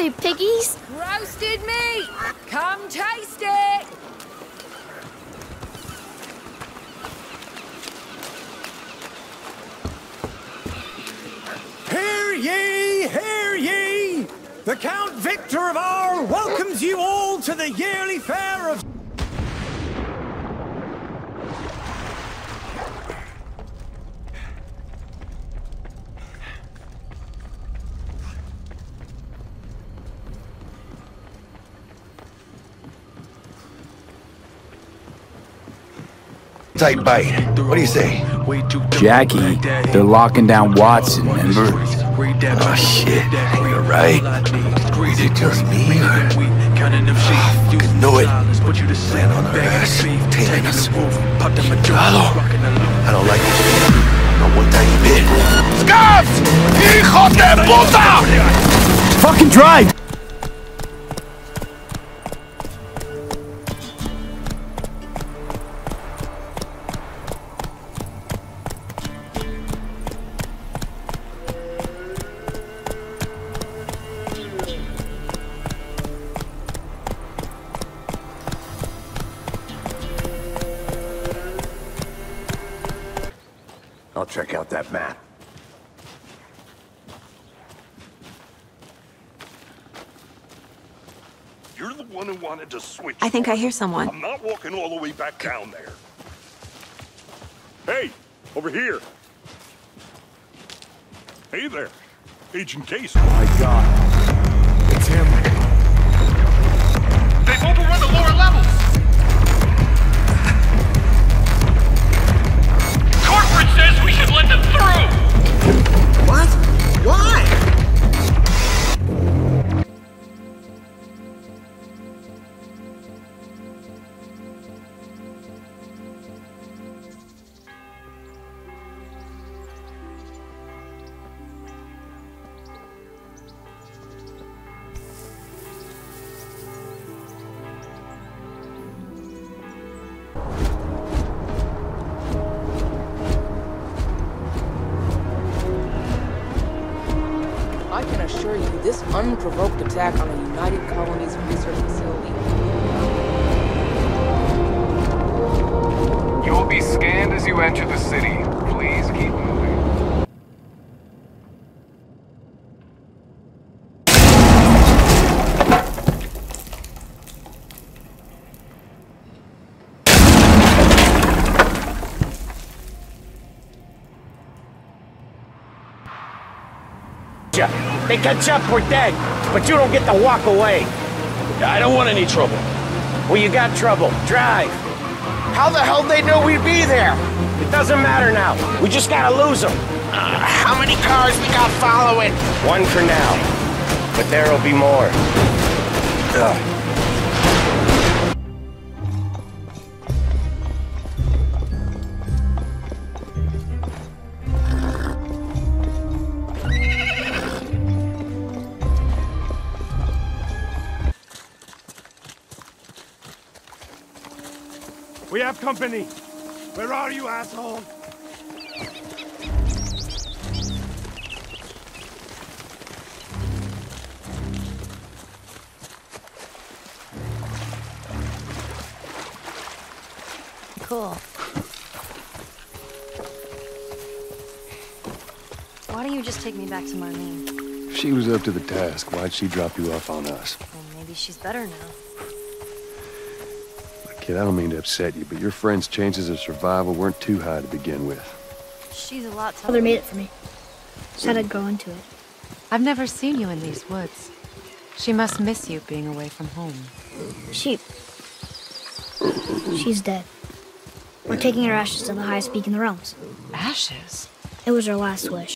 Hello, piggies. Roasted meat. Come taste it. Hear ye, hear ye. The Count Victor of Arles welcomes you all to the yearly fair of... Tight bite. What do you say? Jackie, they're locking down Watson, remember? Oh, shit. You're right. Is it just me? I fucking knew it. Land on our ass. Tailing us. Hello. I don't like it. No one tiny bit. Scuffs! Hijo de puta! Fucking drive! I'll check out that map. You're the one who wanted to switch. I think I hear someone. I'm not walking all the way back down there. Hey, over here. Hey there, Agent Case. Oh my God, it's him. They've overrun the lower levels. Says we should let them through! What? Why? I can assure you, this unprovoked attack on the United Colonies research facility. You will be scanned as you enter the city. Please keep moving. They catch up, we're dead, but you don't get to walk away. I don't want any trouble. Well, you got trouble. Drive. How the hell they know we'd be there? It doesn't matter now. We just gotta lose them. How many cars we got following? One for now, but there'll be more. Ugh. We have company. Where are you, asshole? Cool. Why don't you just take me back to Marlene? If she was up to the task, why'd she drop you off on us? Well, maybe she's better now. Kid, I don't mean to upset you, but your friend's chances of survival weren't too high to begin with. She's a lot taller. Mother made it for me. Said I'd go into it. I've never seen you in these woods. She must miss you being away from home. She's dead. We're taking her ashes to the highest peak in the realms. Ashes? It was her last wish.